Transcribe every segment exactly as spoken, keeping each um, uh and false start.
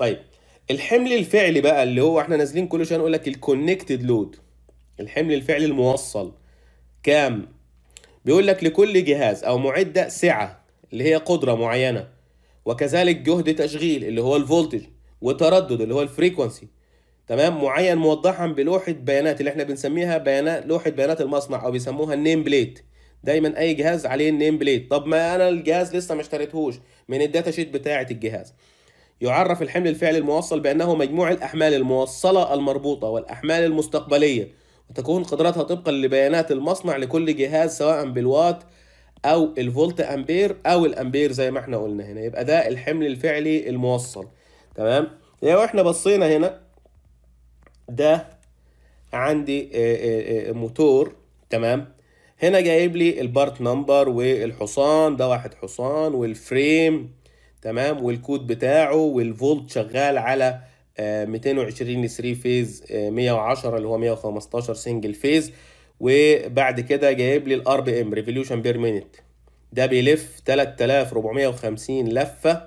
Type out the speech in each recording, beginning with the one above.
طيب الحمل الفعلي بقى اللي هو احنا نازلين كل شويه نقول لك الكونكتد لود، الحمل الفعلي الموصل كام؟ بيقول لك لكل جهاز او معده سعه اللي هي قدره معينه، وكذلك جهد تشغيل اللي هو الفولتج، وتردد اللي هو الفريكونسي، تمام، معين موضحا بلوحه بيانات اللي احنا بنسميها بيانات لوحه بيانات المصنع او بيسموها النيم بليت. دايما اي جهاز عليه النيم بليت. طب ما انا الجهاز لسه ما اشتريتهوش، من الداتا شيت بتاعه الجهاز. يعرف الحمل الفعلي الموصل بانه مجموع الاحمال الموصله المربوطه والاحمال المستقبليه، وتكون قدراتها طبقا لبيانات المصنع لكل جهاز سواء بالوات او الفولت امبير او الامبير زي ما احنا قلنا هنا. يبقى ده الحمل الفعلي الموصل، تمام. لو احنا بصينا هنا، ده عندي موتور، تمام، هنا جايب لي البارت نمبر والحصان، ده واحد حصان، والفريم، تمام، والكود بتاعه، والفولت شغال على مئتين وعشرين ثلاثة فيز، مئة وعشرة اللي هو مئة وخمستاشر سنجل فيز، وبعد كده جايب لي الار بي ام ريفوليوشن بير مينيت، ده بيلف تلاتة آلاف واربعمية وخمسين لفه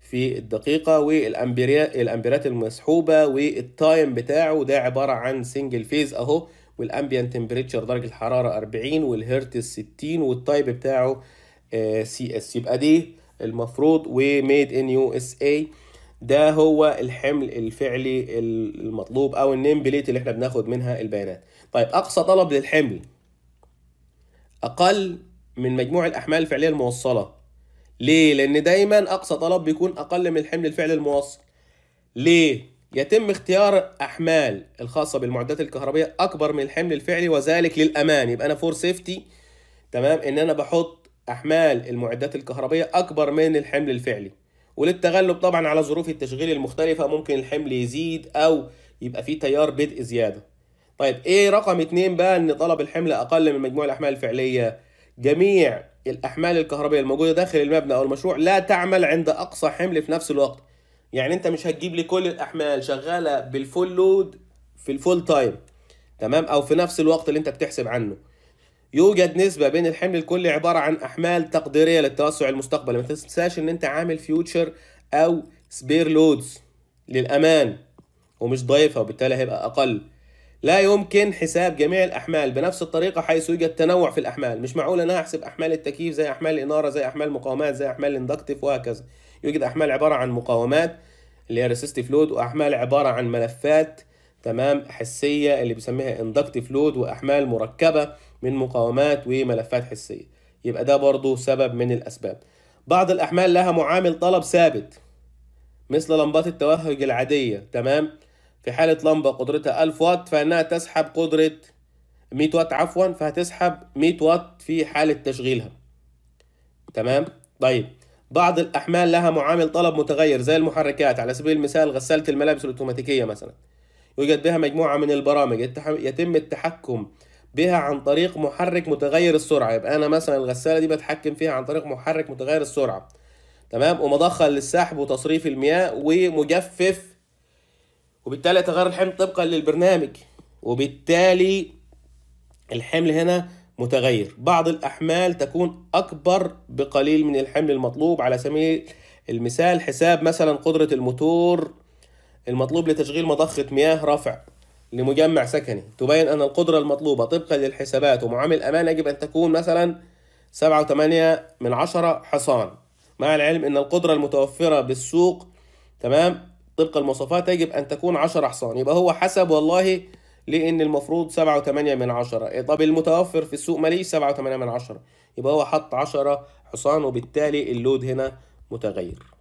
في الدقيقه، والامبيرات المسحوبه، والتايم بتاعه ده عباره عن سنجل فيز اهو، والامبيان تمبريتشر درجه الحراره اربعين، والهرتز ستين، والتايب بتاعه سي اس. يبقى دي المفروض وميد ان يو اس اي. ده هو الحمل الفعلي المطلوب او النيم بليت اللي احنا بناخد منها البيانات. طيب اقصى طلب للحمل اقل من مجموع الاحمال الفعليه الموصله. ليه؟ لان دايما اقصى طلب بيكون اقل من الحمل الفعلي الموصل. ليه؟ يتم اختيار احمال الخاصه بالمعدات الكهربائيه اكبر من الحمل الفعلي وذلك للامان. يبقى انا فور سيفتي، تمام، ان انا بحط احمال المعدات الكهربائيه اكبر من الحمل الفعلي، وللتغلب طبعا على ظروف التشغيل المختلفه ممكن الحمل يزيد او يبقى فيه تيار بدء زياده. طيب ايه رقم اتنين بقى؟ ان طلب الحمل اقل من مجموع الاحمال الفعليه. جميع الاحمال الكهربائيه الموجوده داخل المبنى او المشروع لا تعمل عند اقصى حمل في نفس الوقت. يعني انت مش هتجيب لي كل الاحمال شغاله بالفول لود في الفول تايم، تمام، او في نفس الوقت اللي انت بتحسب عنه. يوجد نسبه بين الحمل الكلي عباره عن احمال تقديريه للتوسع المستقبلي. ما تنساش ان انت عامل فيوتشر او سبير لودز للامان ومش ضايفها، وبالتالي هيبقى اقل. لا يمكن حساب جميع الاحمال بنفس الطريقه حيث يوجد تنوع في الاحمال. مش معقول انا احسب احمال التكييف زي احمال الاناره زي احمال المقاومات زي احمال الاندكتيف وهكذا. يوجد احمال عباره عن مقاومات اللي هي ريسيستيف لود، واحمال عباره عن ملفات، تمام، حسيه اللي بيسميها اندكتيف لود، واحمال مركبه من مقاومات وملفات حسيه. يبقى ده برضو سبب من الاسباب. بعض الاحمال لها معامل طلب ثابت مثل لمبات التوهج العاديه، تمام، في حاله لمبه قدرتها ألف واط فانها تسحب قدره مئة واط عفوا فهتسحب مئة واط في حاله تشغيلها، تمام. طيب بعض الاحمال لها معامل طلب متغير زي المحركات، على سبيل المثال غساله الملابس الاوتوماتيكيه مثلا يوجد بها مجموعه من البرامج يتم التحكم بها عن طريق محرك متغير السرعه. يبقى انا مثلا الغساله دي بتحكم فيها عن طريق محرك متغير السرعه، تمام، ومضخه للسحب وتصريف المياه ومجفف، وبالتالي تغير الحمل طبقا للبرنامج، وبالتالي الحمل هنا متغير. بعض الأحمال تكون أكبر بقليل من الحمل المطلوب، على سبيل المثال حساب مثلا قدرة الموتور المطلوب لتشغيل مضخة مياه رفع لمجمع سكني. تبين أن القدرة المطلوبة طبقا للحسابات ومعامل الأمان يجب أن تكون مثلا سبعة وتمانية من عشرة حصان، مع العلم أن القدرة المتوفرة بالسوق، تمام، طبق المواصفات يجب أن تكون عشرة حصان. يبقى هو حسب والله لأن المفروض سبعة وتمانية من عشرة، طب المتوفر في السوق ماليش سبعة وتمانية من عشرة، يبقى هو حط عشرة حصان، وبالتالي اللود هنا متغير.